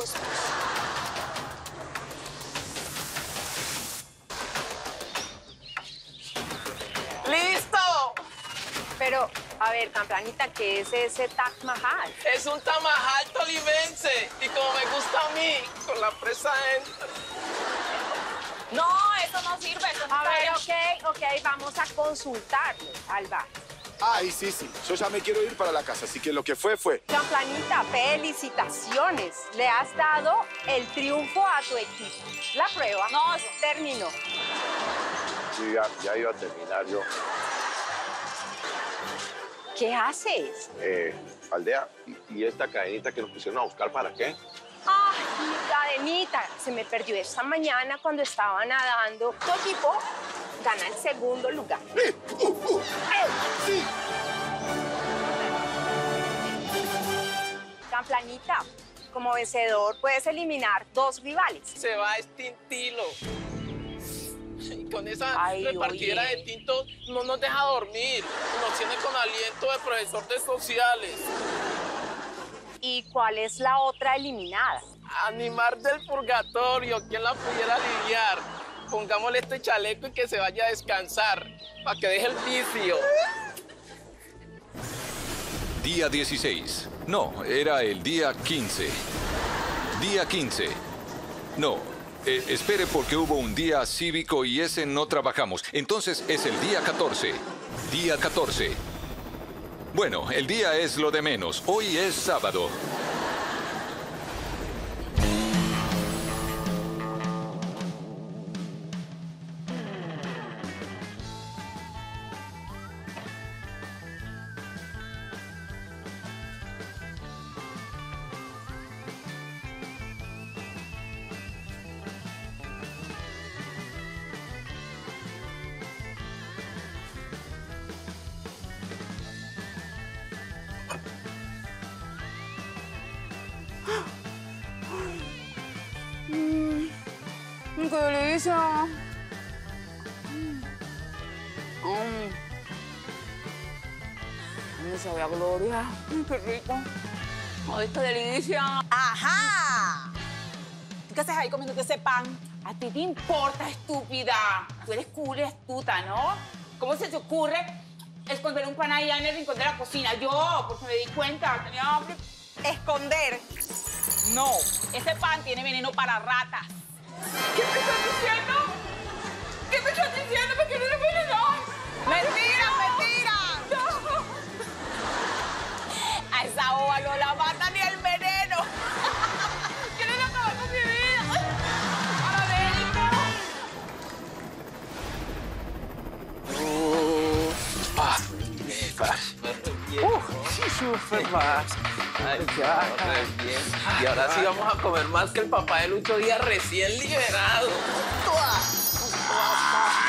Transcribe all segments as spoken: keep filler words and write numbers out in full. huesos. ¡Listo! Pero, a ver, Camplanita, ¿qué es ese Taj Mahal? Es un tamahal tolimense. Y como me gusta a mí, con la presa dentro. No, eso no sirve. Eso no a ver, bien. ok, ok, vamos a consultarlo al bar. Ay, sí, sí. Yo ya me quiero ir para la casa, así que lo que fue, fue. Camplanita, felicitaciones. Le has dado el triunfo a tu equipo. La prueba no terminó. Sí, ya, ya iba a terminar yo. ¿Qué haces? Eh, Aldea, ¿y, y esta cadenita que nos pusieron a buscar para qué? Ay, mi cadenita. Se me perdió esta mañana cuando estaba nadando. Tu equipo gana el segundo lugar. ¡Eh! ¡Uh, uh! ¡Eh! ¡Sí! Camplanita, como vencedor puedes eliminar dos rivales. Se va Estintilo. Y con esa Ay, repartidera oye. de tinto no nos deja dormir. Nos tiene con aliento de profesor de sociales. ¿Y cuál es la otra eliminada? Animar del purgatorio. ¿Quién la pudiera aliviar? Pongámosle este chaleco y que se vaya a descansar, para que deje el vicio. Día dieciséis. No, era el día quince. Día quince. No, eh, espere porque hubo un día cívico y ese no trabajamos. Entonces es el día catorce. Día catorce. Bueno, el día es lo de menos. Hoy es sábado. ¡Qué delicia! ¡Me sabía gloria! ¡Qué rico! ¡Ay, qué delicia! ¡Ajá! ¿Qué haces ahí comiendo ese pan? A ti te importa, estúpida. Tú eres cool y astuta, ¿no? ¿Cómo se te ocurre esconder un pan allá en el rincón de la cocina? Yo, porque me di cuenta, tenía hambre. ¿Esconder? No, ese pan tiene veneno para ratas. ¿Qué me estás diciendo? ¿Qué me estás diciendo? ¿Por qué no lo puedes dar? ¡Mentira, mentira! ¡No! A esa ova no la mata ni el veneno. ¡Quieren acabar con mi vida! ¡A ver! ¡Uh! ¡Ah! ¡Uh! ¡Sí, sufre más! Ay, ya, bien. Y ahora sí vamos a comer más que el papá de Lucho Díaz recién liberado.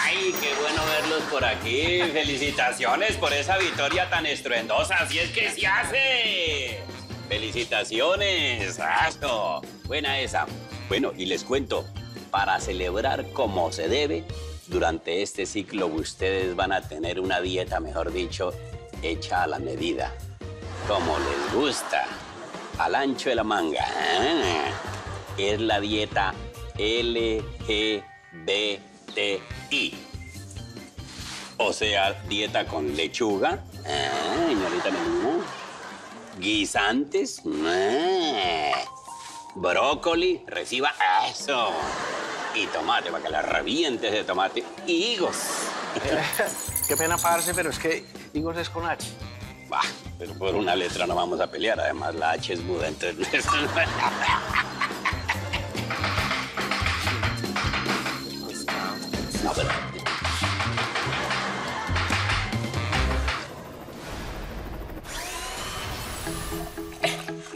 ¡Ay, qué bueno verlos por aquí! Felicitaciones por esa victoria tan estruendosa. Así es que se hace. Felicitaciones, Astro. Buena esa. Bueno, y les cuento, para celebrar como se debe, durante este ciclo ustedes van a tener una dieta, mejor dicho, hecha a la medida. Como les gusta, al ancho de la manga. ¿Eh? Es la dieta L G B T I. O sea, dieta con lechuga, ¿eh? Señorita Melina. Guisantes, ¿eh? Brócoli, reciba eso. Y tomate, para que la revientes de tomate. Y higos. Qué pena, parce, pero es que higos es con H. Bah. Pero por una letra no vamos a pelear. Además, la H es muda, entonces... No, pero...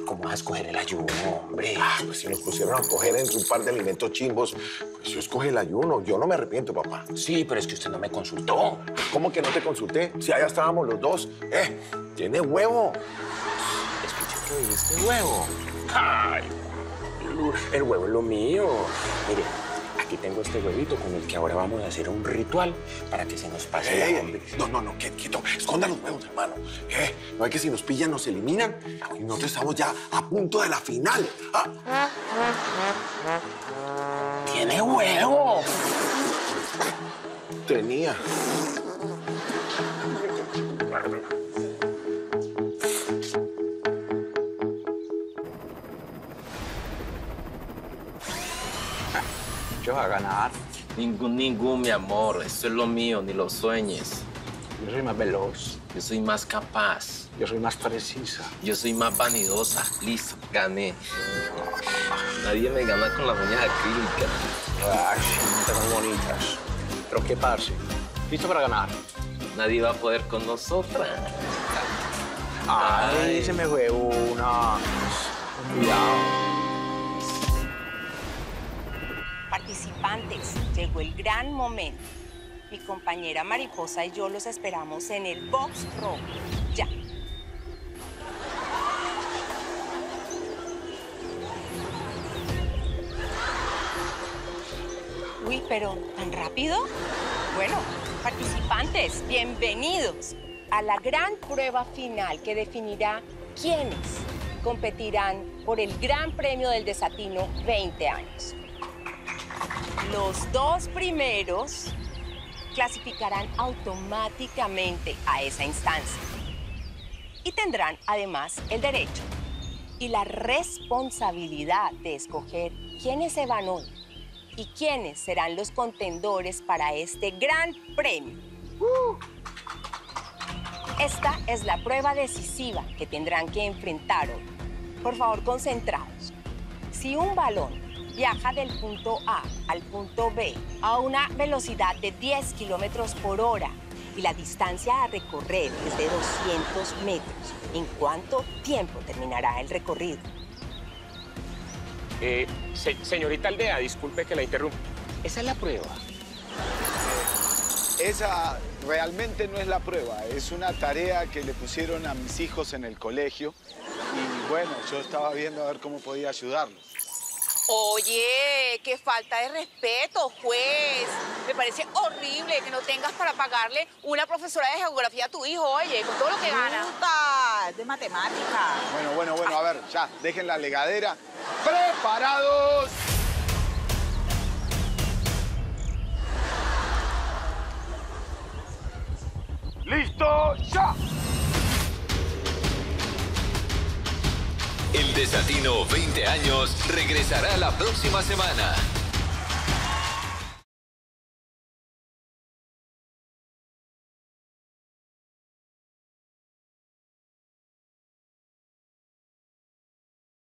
¿Cómo vas a escoger el ayuno, hombre? Ah, pues si nos pusieron a coger entre un par de alimentos chimbos, pues yo escogí el ayuno. Yo no me arrepiento, papá. Sí, pero es que usted no me consultó. ¿Cómo que no te consulté? Si allá estábamos los dos. Eh... ¡Tiene huevo! Escucha, ¿qué dijiste? ¡Huevo! ¡Ay! El huevo es lo mío. Mire, Aquí tengo este huevito con el que ahora vamos a hacer un ritual para que se nos pase eh, la hambre. No, no, no, quieto. Esconda los huevos, hermano. Eh, no hay que si nos pillan, nos eliminan. Y nosotros estamos ya a punto de la final. Ah. ¡Tiene huevo! Tenía. Yo a ganar. Ningún, ningún, mi amor. Esto es lo mío, ni lo sueñes. Yo soy más veloz. Yo soy más capaz. Yo soy más precisa. Yo soy más vanidosa. Listo, gané. Nadie me gana con las uñas acrílicas. Ay, tan bonitas. Pero qué parce. Listo para ganar. Nadie va a poder con nosotras. Ay, Ay. se me fue una. Cuidado. Participantes, llegó el gran momento. Mi compañera Mariposa y yo los esperamos en el box rojo. Ya. Uy, pero ¿tan rápido? Bueno, participantes, bienvenidos a la gran prueba final que definirá quiénes competirán por el gran premio del Desatino veinte años. Los dos primeros clasificarán automáticamente a esa instancia y tendrán además el derecho y la responsabilidad de escoger quiénes se van hoy y quiénes serán los contendores para este gran premio. Uh. Esta es la prueba decisiva que tendrán que enfrentar hoy. Por favor, concentrados. Si un balón viaja del punto A al punto B a una velocidad de diez kilómetros por hora y la distancia a recorrer es de doscientos metros. ¿En cuánto tiempo terminará el recorrido? Eh, se, señorita Aldea, disculpe que la interrumpa. Esa es la prueba. Esa realmente no es la prueba. Es una tarea que le pusieron a mis hijos en el colegio. Y bueno, yo estaba viendo a ver cómo podía ayudarlos. Oye, qué falta de respeto, juez. Me parece horrible que no tengas para pagarle una profesora de geografía a tu hijo, oye, con todo lo que gana. Es de matemática. Bueno, bueno, bueno, a ver, ya, dejen la legadera. ¡Preparados! ¡Listo, ya! El Desatino veinte años regresará la próxima semana.